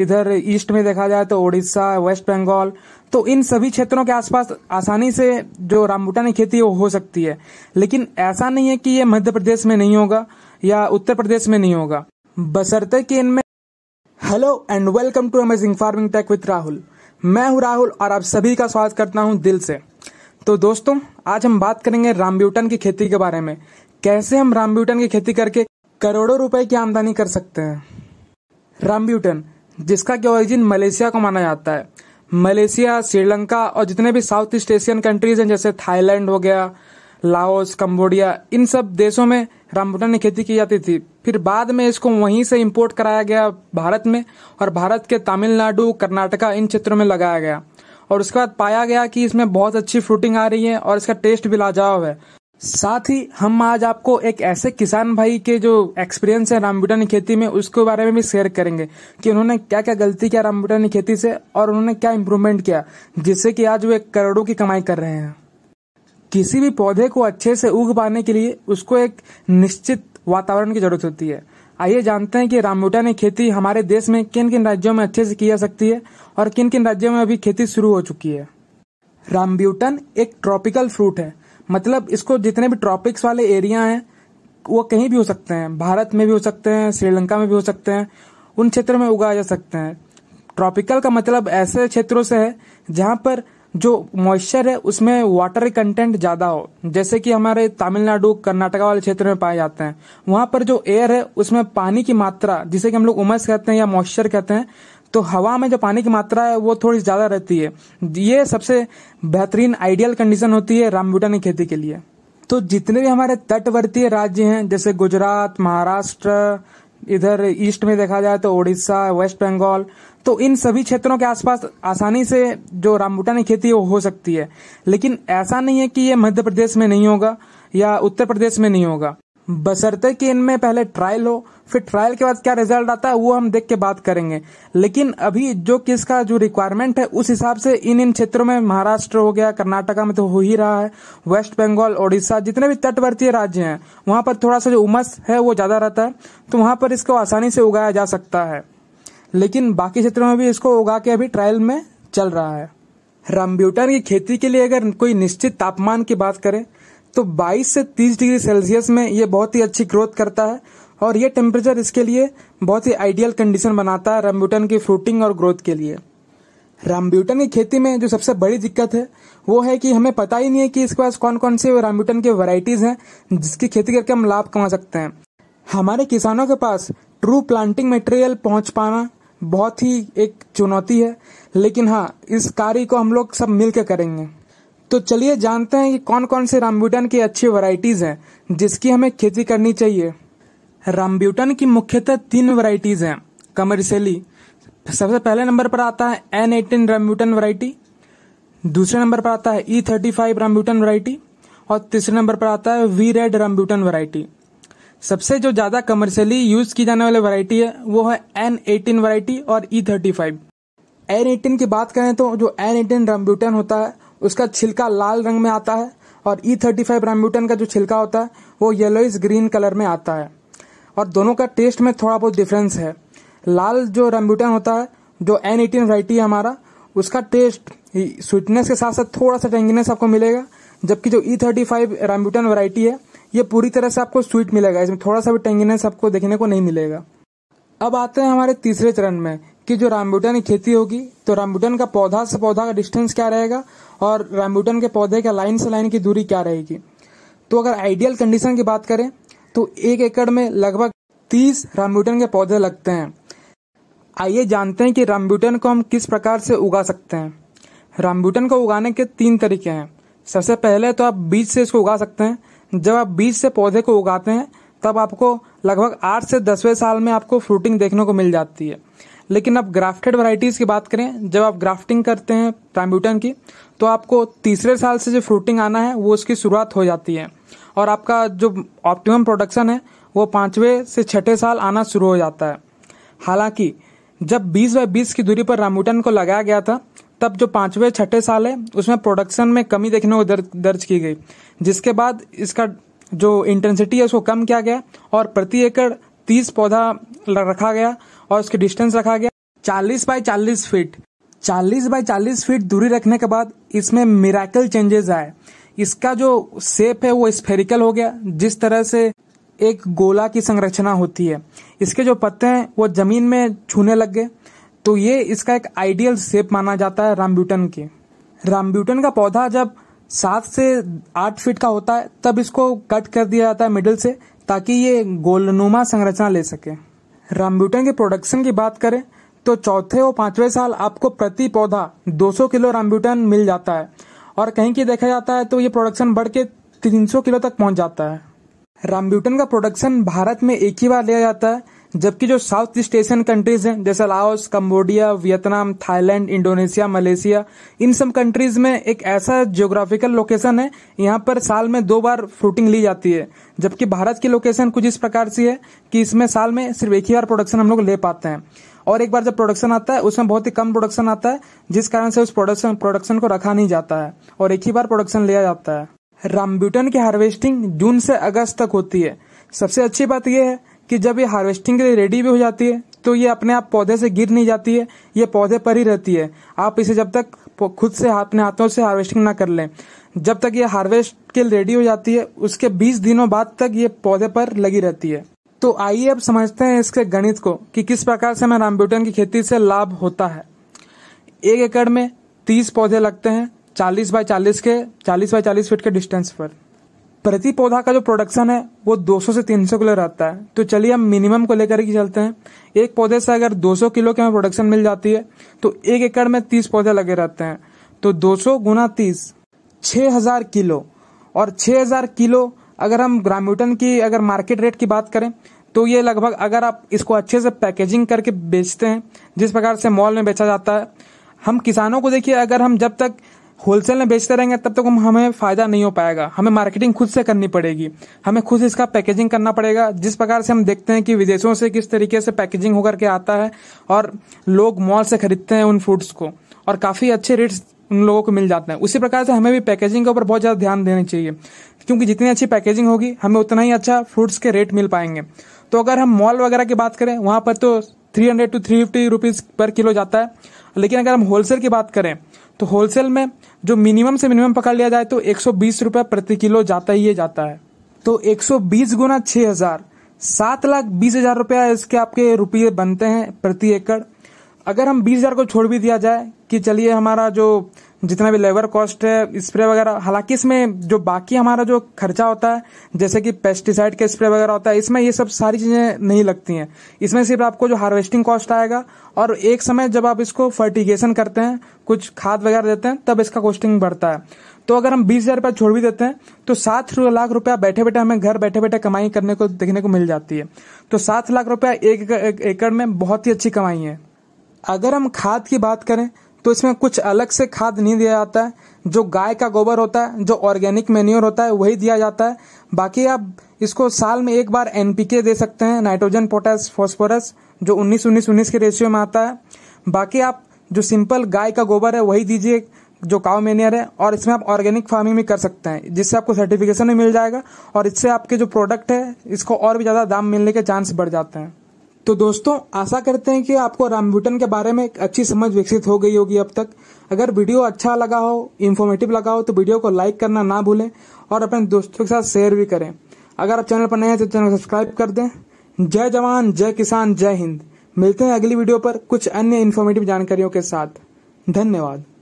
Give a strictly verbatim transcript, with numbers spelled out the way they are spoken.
इधर ईस्ट में देखा जाए तो ओडिशा, वेस्ट बंगाल, तो इन सभी क्षेत्रों के आसपास आसानी से जो रामबूटान की खेती वो हो सकती है। लेकिन ऐसा नहीं है कि ये मध्य प्रदेश में नहीं होगा या उत्तर प्रदेश में नहीं होगा, बशर्ते कि इनमें। Hello and welcome to amazing farming tech with Rahul. मैं हूं राहुल और आप सभी का स्वागत करता हूं दिल से। तो दोस्तों, आज हम बात करेंगे रामबूटान की खेती के बारे में, कैसे हम रामबूटान की खेती करके करोड़ों रुपए की आमदनी कर सकते हैं। रामबूटान, जिसका कि ओरिजिन मलेशिया को माना जाता है, मलेशिया, श्रीलंका और जितने भी साउथ ईस्ट एशियन कंट्रीज हैं जैसे थाईलैंड हो गया, लाओस, कंबोडिया, इन सब देशों में रामबूटान की खेती की जाती थी। फिर बाद में इसको वहीं से इंपोर्ट कराया गया भारत में और भारत के तमिलनाडु, कर्नाटका, इन क्षेत्रों में लगाया गया और उसके बाद पाया गया कि इसमें बहुत अच्छी फ्रूटिंग आ रही है और इसका टेस्ट भी लाजवाब है। साथ ही हम आज आपको एक ऐसे किसान भाई के जो एक्सपीरियंस है रामबूटान की खेती में उसके बारे में भी शेयर करेंगे कि उन्होंने क्या क्या गलती किया रामबूटान की खेती से और उन्होंने क्या इम्प्रूवमेंट किया जिससे कि आज वे करोड़ों की कमाई कर रहे हैं। किसी भी पौधे को अच्छे से उग पाने के लिए उसको एक निश्चित वातावरण की जरूरत होती है। आइए जानते हैं कि रामबूटान की खेती हमारे देश में किन किन राज्यों में अच्छे से की जा सकती है और किन किन राज्यों में अभी खेती शुरू हो चुकी है। रामबूटान एक ट्रॉपिकल फ्रूट है, मतलब इसको जितने भी ट्रॉपिक्स वाले एरिया हैं वो कहीं भी हो सकते हैं, भारत में भी हो सकते हैं, श्रीलंका में भी हो सकते हैं, उन क्षेत्रों में उगाए जा सकते हैं। ट्रॉपिकल का मतलब ऐसे क्षेत्रों से है जहां पर जो मॉइस्चर है उसमें वाटर कंटेंट ज्यादा हो, जैसे कि हमारे तमिलनाडु, कर्नाटका वाले क्षेत्र में पाए जाते हैं। वहां पर जो एयर है उसमें पानी की मात्रा, जिसे कि हम लोग उमस कहते हैं या मॉइस्चर कहते हैं, तो हवा में जो पानी की मात्रा है वो थोड़ी ज्यादा रहती है। ये सबसे बेहतरीन आइडियल कंडीशन होती है रामबूटान की खेती के लिए। तो जितने भी हमारे तटवर्तीय राज्य हैं जैसे गुजरात, महाराष्ट्र, इधर ईस्ट में देखा जाए तो ओडिशा, वेस्ट बंगाल, तो इन सभी क्षेत्रों के आसपास आसानी से जो रामबूटान की खेती वो हो सकती है। लेकिन ऐसा नहीं है कि ये मध्य प्रदेश में नहीं होगा या उत्तर प्रदेश में नहीं होगा, बशर्ते कि इनमें पहले ट्रायल हो। फिर ट्रायल के बाद क्या रिजल्ट आता है वो हम देख के बात करेंगे। लेकिन अभी जो किसका जो रिक्वायरमेंट है उस हिसाब से इन इन क्षेत्रों में, महाराष्ट्र हो गया, कर्नाटका में तो हो ही रहा है, वेस्ट बंगाल, ओडिशा, जितने भी तटवर्तीय राज्य हैं वहां पर थोड़ा सा जो उमस है वो ज्यादा रहता है, तो वहां पर इसको आसानी से उगाया जा सकता है। लेकिन बाकी क्षेत्रों में भी इसको उगा के अभी ट्रायल में चल रहा है। रामबूटान की खेती के लिए अगर कोई निश्चित तापमान की बात करें तो बाईस से तीस डिग्री सेल्सियस में ये बहुत ही अच्छी ग्रोथ करता है और ये टेम्परेचर इसके लिए बहुत ही आइडियल कंडीशन बनाता है रामबूटान की फ्रूटिंग और ग्रोथ के लिए। रामबूटान की खेती में जो सबसे बड़ी दिक्कत है वो है कि हमें पता ही नहीं है कि इसके पास कौन कौन से रामबूटान के वैरायटीज हैं जिसकी खेती करके हम लाभ कमा सकते हैं। हमारे किसानों के पास ट्रू प्लांटिंग मटेरियल पहुंच पाना बहुत ही एक चुनौती है, लेकिन हाँ, इस कार्य को हम लोग सब मिलकर करेंगे। तो चलिए जानते हैं कि कौन कौन से रामबूटान की अच्छी वैरायटीज हैं जिसकी हमें खेती करनी चाहिए। रामबूटान की मुख्यतः तीन वैरायटीज हैं कमर्शियली। सबसे पहले नंबर पर आता है एन अठारह रामबूटान वैरायटी, दूसरे नंबर पर आता है E thirty five rambutan variety और तीसरे नंबर पर आता है वी रेड रामबूटान वैरायटी। सबसे जो ज्यादा कमर्शियली यूज की जाने वाली वैरायटी है वो है एन अठारह वैरायटी और ई थर्टी फाइव। एन अठारह की बात करें तो जो एन अठारह रामबूटान होता है उसका छिलका लाल रंग में आता है और ई थर्टी फाइव रामबूटान का जो छिलका होता है वो येलोइश ग्रीन कलर में आता है और दोनों का टेस्ट में थोड़ा बहुत डिफरेंस है। लाल जो रामबूटान होता है, जो एन अठारह वैरायटी है हमारा, उसका टेस्ट स्वीटनेस के साथ साथ थोड़ा सा टेंगीनेस आपको मिलेगा, जबकि जो E thirty five rambutan variety है ये पूरी तरह से आपको स्वीट मिलेगा, इसमें थोड़ा सा भी टेंगीनेस आपको देखने को नहीं मिलेगा। अब आते हैं हमारे तीसरे चरण में कि जो रामबूटान की खेती होगी तो रामबूटान का पौधा से पौधा का डिस्टेंस क्या रहेगा और रामबूटान के पौधे का लाइन से लाइन की दूरी क्या रहेगी। तो अगर आइडियल कंडीशन की बात करें तो एक एकड़ में लगभग तीस रामबूटान के पौधे लगते हैं। आइए जानते हैं कि रामबूटान को हम किस प्रकार से उगा सकते हैं। रामबूटान को उगाने के तीन तरीके हैं। सबसे पहले तो आप बीज से इसको उगा सकते हैं। जब आप बीज से पौधे को उगाते हैं तब आपको लगभग आठ से दसवें साल में आपको फ्रूटिंग देखने को मिल जाती है। लेकिन अब ग्राफ्टेड वैरायटीज की बात करें, जब आप ग्राफ्टिंग करते हैं रामबूटान की तो आपको तीसरे साल से जो फ्रूटिंग आना है वो उसकी शुरुआत हो जाती है और आपका जो ऑप्टिमम प्रोडक्शन है वो पांचवे से छठे साल आना शुरू हो जाता है। हालांकि जब बीस बाई बीस की दूरी पर रामबुटान को लगाया गया था तब जो पांचवें छठे साल है उसमें प्रोडक्शन में कमी देखने को दर, दर्ज की गई, जिसके बाद इसका जो इंटेंसिटी है उसको कम किया गया और प्रति एकड़ तीस पौधा रखा गया और उसके डिस्टेंस रखा गया चालीस बाई चालीस फीट। चालीस बाई चालीस फीट दूरी रखने के बाद इसमें मिरेकल चेंजेस आए। इसका जो शेप है वो स्फेरिकल हो गया, जिस तरह से एक गोला की संरचना होती है। इसके जो पत्ते हैं वो जमीन में छूने लग गए, तो ये इसका एक आइडियल शेप माना जाता है रामबुटन के। रामबुटन का पौधा जब सात से आठ फीट का होता है तब इसको कट कर दिया जाता है मिडल से, ताकि ये गोलनुमा संरचना ले सके। रामबुटन के प्रोडक्शन की बात करें तो चौथे और पांचवें साल आपको प्रति पौधा दो सौ किलो रामबुटन मिल जाता है और कहीं की देखा जाता है तो ये प्रोडक्शन बढ़ के तीन सौ किलो तक पहुंच जाता है। रामबुटन का प्रोडक्शन भारत में एक ही बार लिया जाता है, जबकि जो साउथ ईस्ट एशियन कंट्रीज हैं जैसे Laos, Cambodia, Vietnam, Thailand, Indonesia, Malaysia, इन सब कंट्रीज में एक ऐसा ज्योग्राफिकल लोकेशन है यहाँ पर साल में दो बार फ्रूटिंग ली जाती है, जबकि भारत की लोकेशन कुछ इस प्रकार सी है कि इसमें साल में सिर्फ एक ही बार प्रोडक्शन हम लोग ले पाते हैं और एक बार जब प्रोडक्शन आता है उसमें बहुत ही कम प्रोडक्शन आता है, जिस कारण से उस प्रोडक्शन प्रोडक्शन को रखा नहीं जाता है और एक ही बार प्रोडक्शन लिया जाता है। रामबुटन की हार्वेस्टिंग जून से अगस्त तक होती है। सबसे अच्छी बात यह है कि जब ये हार्वेस्टिंग के लिए रेडी भी हो जाती है तो ये अपने आप पौधे से गिर नहीं जाती है, ये पौधे पर ही रहती है। आप इसे जब तक खुद से अपने हाथों से हार्वेस्टिंग ना कर लें, जब तक ये हार्वेस्ट के लिए रेडी हो जाती है उसके बीस दिनों बाद तक ये पौधे पर लगी रहती है। तो आइए अब समझते हैं इसके गणित को कि किस प्रकार से हमें रामबुटन की खेती से लाभ होता है। एक एकड़ में तीस पौधे लगते हैं चालीस बाई चालीस के चालीस बाई चालीस फीट के डिस्टेंस पर। प्रति पौधा का जो प्रोडक्शन है वो दो सौ से तीन सौ किलो रहता है। तो चलिए हम मिनिमम को लेकर ही चलते हैं। एक पौधे से अगर दो सौ किलो की हमें प्रोडक्शन मिल जाती है तो एक एकड़ में तीस पौधे लगे रहते हैं, तो दो सौ गुना तीस छह हज़ार किलो। और छह हज़ार किलो अगर हम रामबुटन की अगर मार्केट रेट की बात करें तो ये लगभग, अगर आप इसको अच्छे से पैकेजिंग करके बेचते हैं जिस प्रकार से मॉल में बेचा जाता है, हम किसानों को देखिए अगर हम जब तक होलसेल में बेचते रहेंगे तब तक तो हमें फायदा नहीं हो पाएगा। हमें मार्केटिंग खुद से करनी पड़ेगी, हमें खुद इसका पैकेजिंग करना पड़ेगा, जिस प्रकार से हम देखते हैं कि विदेशों से किस तरीके से पैकेजिंग होकर के आता है और लोग मॉल से खरीदते हैं उन फूड्स को और काफी अच्छे रेट्स उन लोगों को मिल जाते हैं। उसी प्रकार से हमें भी पैकेजिंग के ऊपर बहुत ज्यादा ध्यान देना चाहिए, क्योंकि जितनी अच्छी पैकेजिंग होगी हमें उतना ही अच्छा फ्रूट्स के रेट मिल पाएंगे। तो अगर हम मॉल वगैरह की बात करें वहां पर तो three hundred two three fifty rupees पर किलो जाता है, लेकिन अगर हम होलसेल की बात करें तो होलसेल में जो मिनिमम से मिनिमम पकड़ लिया जाए तो एक सौ बीस रुपए प्रति किलो जाता ही जाता है। तो एक सौ बीस गुना छह हज़ार सात लाख बीस हजार रुपया इसके आपके रुपये बनते हैं प्रति एकड़। अगर हम बीस हज़ार को छोड़ भी दिया जाए कि चलिए हमारा जो जितना भी लेबर कॉस्ट है, स्प्रे वगैरह, हालांकि इसमें जो बाकी हमारा जो खर्चा होता है जैसे कि पेस्टिसाइड के स्प्रे वगैरह होता है, इसमें ये सब सारी चीजें नहीं लगती हैं। इसमें सिर्फ आपको जो हार्वेस्टिंग कॉस्ट आएगा और एक समय जब आप इसको फर्टिगेशन करते हैं, कुछ खाद वगैरह देते हैं, तब इसका कॉस्टिंग बढ़ता है। तो अगर हम बीस हजार रुपया छोड़ भी देते हैं तो सात लाख रुपया बैठे बैठे हमें घर बैठे बैठे कमाई करने को देखने को मिल जाती है। तो सात लाख रुपया एक एकड़ में बहुत ही अच्छी कमाई है। अगर हम खाद की बात करें तो इसमें कुछ अलग से खाद नहीं दिया जाता है, जो गाय का गोबर होता है, जो ऑर्गेनिक मेन्योर होता है, वही दिया जाता है। बाकी आप इसको साल में एक बार एनपीके दे सकते हैं, नाइट्रोजन पोटास फास्फोरस, जो उन्नीस उन्नीस उन्नीस के रेशियो में आता है। बाकी आप जो सिंपल गाय का गोबर है वही दीजिए, जो काउ मेन्योर है। और इसमें आप ऑर्गेनिक फार्मिंग भी कर सकते हैं, जिससे आपको सर्टिफिकेशन भी मिल जाएगा और इससे आपके जो प्रोडक्ट है इसको और भी ज्यादा दाम मिलने के चांस बढ़ जाते हैं। तो दोस्तों, आशा करते हैं कि आपको रामबुटन के बारे में एक अच्छी समझ विकसित हो गई होगी अब तक। अगर वीडियो अच्छा लगा हो, इन्फॉर्मेटिव लगा हो, तो वीडियो को लाइक करना ना भूलें और अपने दोस्तों के साथ शेयर भी करें। अगर आप चैनल पर नए हैं तो चैनल को सब्सक्राइब कर दें। जय जवान, जय किसान, जय हिंद। मिलते हैं अगली वीडियो पर कुछ अन्य इन्फॉर्मेटिव जानकारियों के साथ। धन्यवाद।